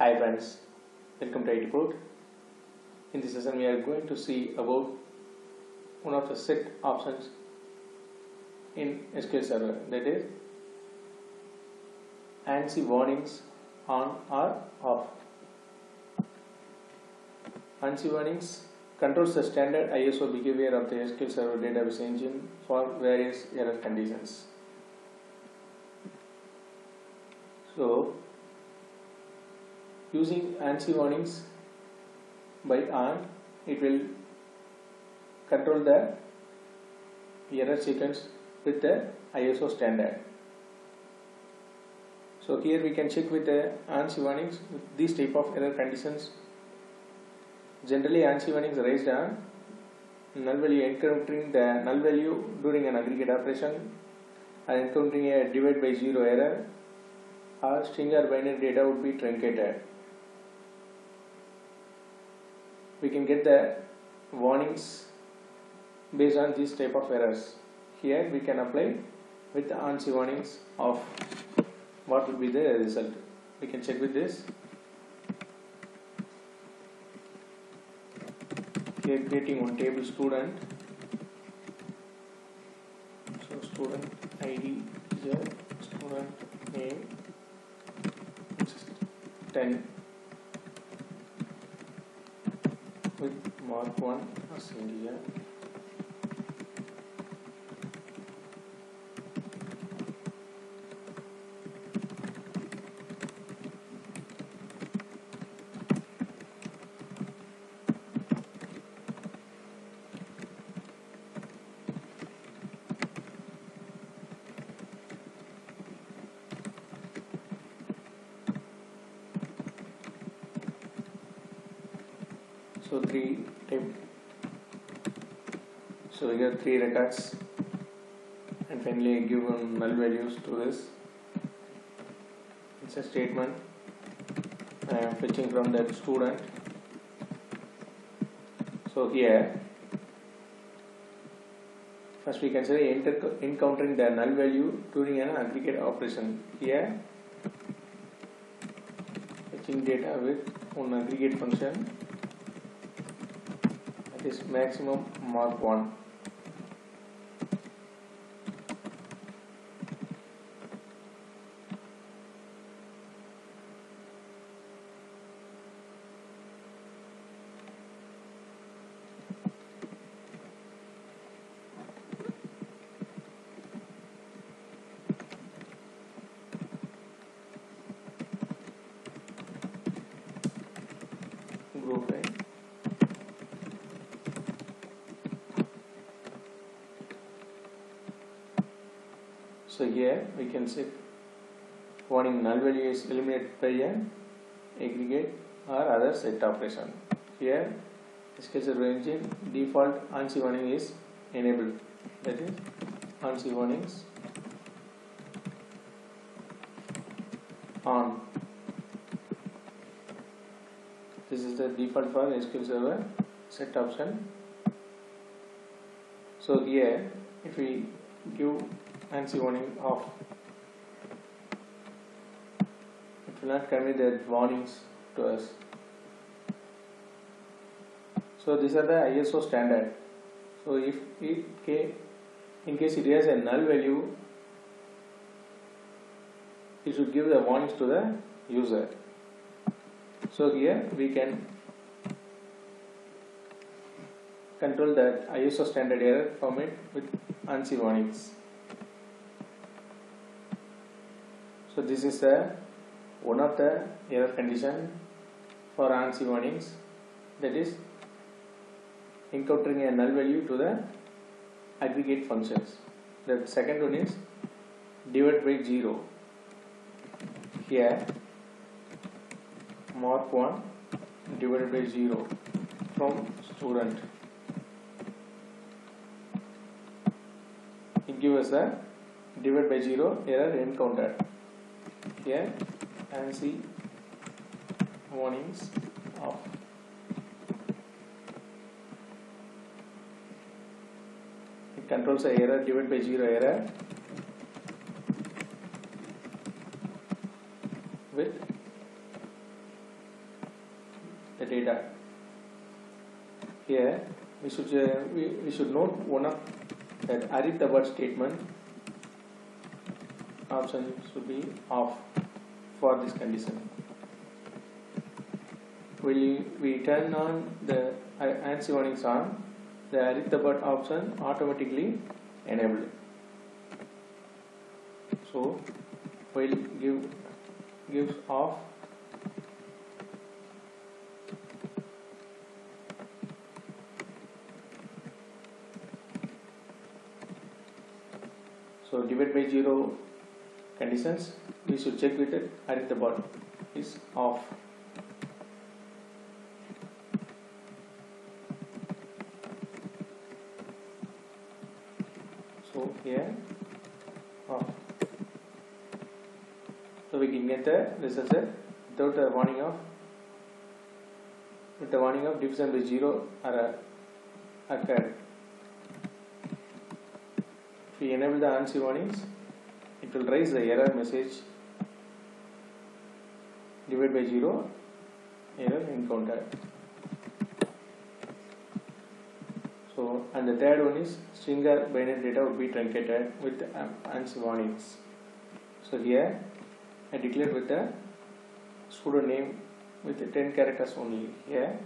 Hi friends, welcome to Arith Abort. In this session we are going to see about one of the set options in SQL Server, that is ANSI warnings on or off. ANSI warnings controls the standard ISO behavior of the SQL Server database engine for various error conditions. So, using ANSI warnings by AND, it will control the error sequence with the ISO standard. So here we can check with the ANSI warnings with these type of error conditions. Generally, ANSI warnings raised on null value encountering the null value during an aggregate operation, and encountering a divide by zero error, or string or binary data would be truncated. We can get the warnings based on this type of errors. Here we can apply with the ANSI warnings of what will be the result. We can check with this. Here creating one table student. So student ID is a student name 10 with mark 1 as integer. So we have three records, and finally I give null values to this. It's a statement I am fetching from that student. So here first we consider encountering the null value during an aggregate operation. Here fetching data with one aggregate function. Is maximum mark 1. Group A. So here we can say warning null value is eliminated by an aggregate or other set operation. Here SQL Server engine default ANSI warning is enabled, that is ANSI warnings on. This is the default for SQL Server set option. So here if we give ANSI warning off, it will not convey the warnings to us. So these are the ISO standard. So if it, in case it has a null value, it should give the warnings to the user. So here we can control that ISO standard error format with ANSI warnings. So this is one of the error condition for ANSI warnings, that is encountering a null value to the aggregate functions. The second one is divide by 0. Here mark 1 divided by 0 from student. It gives us the divide by 0 error encountered. Here ANSI warnings off. It controls the error divided by 0 error with the data. Here we should note one of that Arith Abort statement option should be off for this condition. When we turn on the ANSI warnings on, the Arith Abort option automatically enabled. So we'll gives off so divide by 0 conditions we should check with it Arith Abort is off. So here off. So we can get the result without the warning of division by 0 occurred. If we enable the ANSI warnings, it will raise the error message divide by 0 error encountered. So, and the third one is string or binary data would be truncated with ANSI warnings. So here I declare with the pseudo name with 10 characters only here.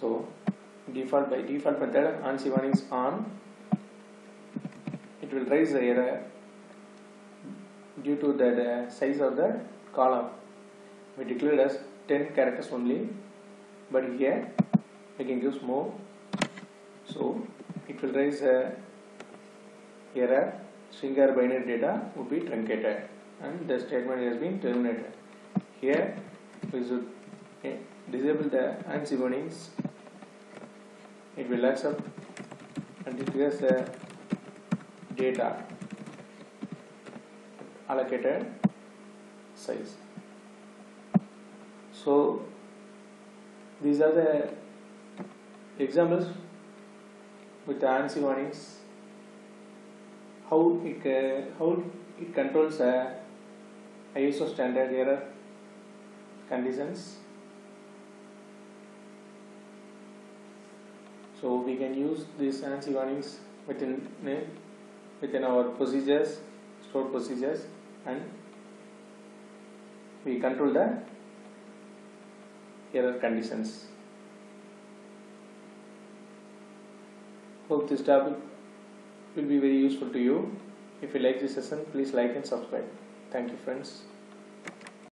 So by default method ANSI warnings on, it will raise the error due to the size of the column we declared as 10 characters only, but here we can use more, so it will raise the error string or binary data would be truncated and the statement has been terminated. Here we should disable the ANSI warnings. It will accept and declares the data allocated size. So these are the examples with the ANSI warnings, how it controls ISO standard error conditions. So we can use these ANSI warnings within our procedures, stored procedures, and we control the error conditions. Hope this topic will be very useful to you. If you like this session, please like and subscribe. Thank you, friends.